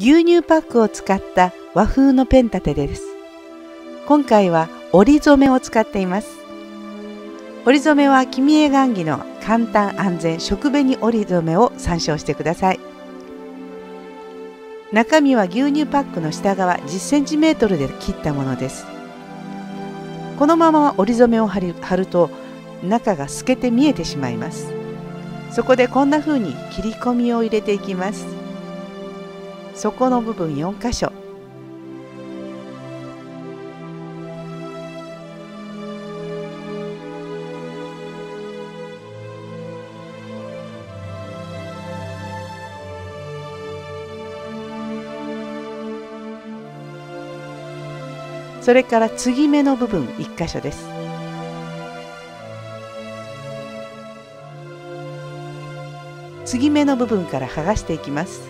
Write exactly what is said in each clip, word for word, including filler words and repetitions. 牛乳パックを使った和風のペン立てです。今回は折り染めを使っています。折り染めは君へ雁木の簡単安全食紅折り染めを参照してください。中身は牛乳パックの下側 じゅっセンチメートル で切ったものです。このまま折り染めを貼り、貼ると中が透けて見えてしまいます。そこでこんな風に切り込みを入れていきます。底の部分よんかしょ、それから継ぎ目の部分いっかしょです。継ぎ目の部分から剥がしていきます。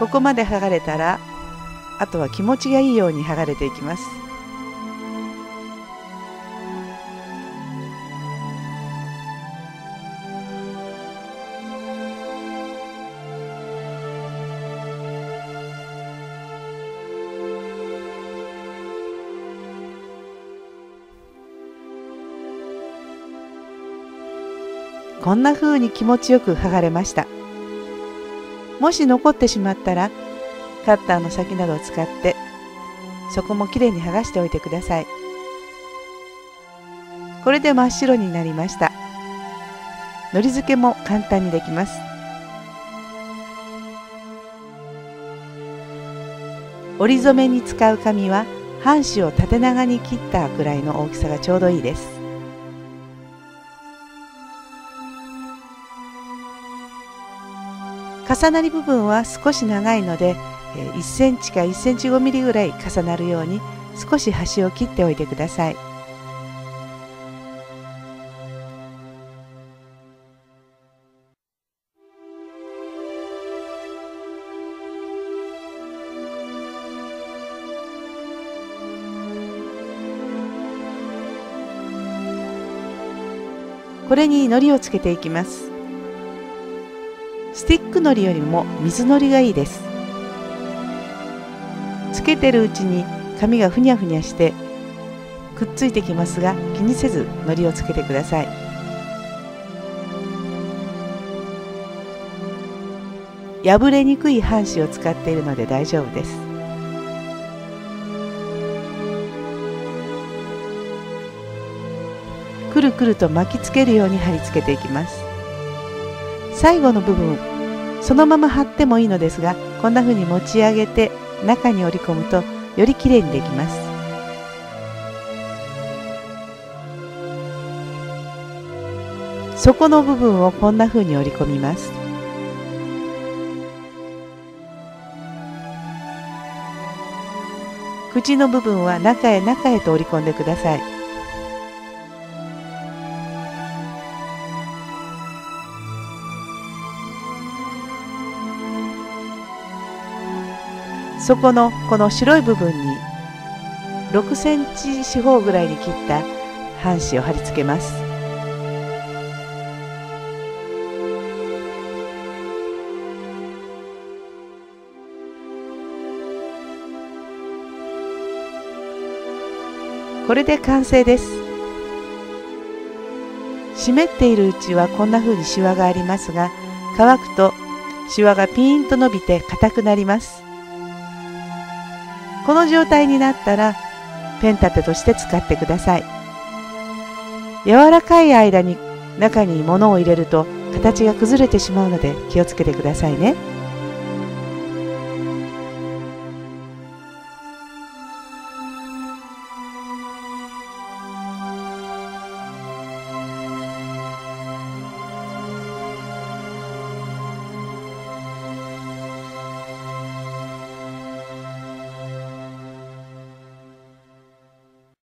ここまで剥がれたら、あとは気持ちがいいように剥がれていきます。こんな風に気持ちよく剥がれました。もし残ってしまったらカッターの先などを使ってそこもきれいに剥がしておいてください。これで真っ白になりました。のり付けも簡単にできます。折り染めに使う紙は半紙を縦長に切ったくらいの大きさがちょうどいいです。重なり部分は少し長いのでいっセンチかいっセンチごミリぐらい重なるように少し端を切っておいてください。これに糊をつけていきます。スティックのりよりも水のりがいいです。つけてるうちに紙がふにゃふにゃしてくっついてきますが、気にせずのりをつけてください。破れにくい半紙を使っているので大丈夫です。くるくると巻きつけるように貼り付けていきます。最後の部分そのまま貼ってもいいのですが、こんな風に持ち上げて中に折り込むとよりきれいにできます。底の部分をこんな風に折り込みます。口の部分は中へ中へと折り込んでください。そこのこの白い部分にろくセンチ四方ぐらいに切った半紙を貼り付けます。これで完成です。湿っているうちはこんな風にシワがありますが、乾くとシワがピーンと伸びて硬くなります。この状態になったらペン立てとして使ってください。柔らかい間に中に物を入れると形が崩れてしまうので気をつけてくださいね。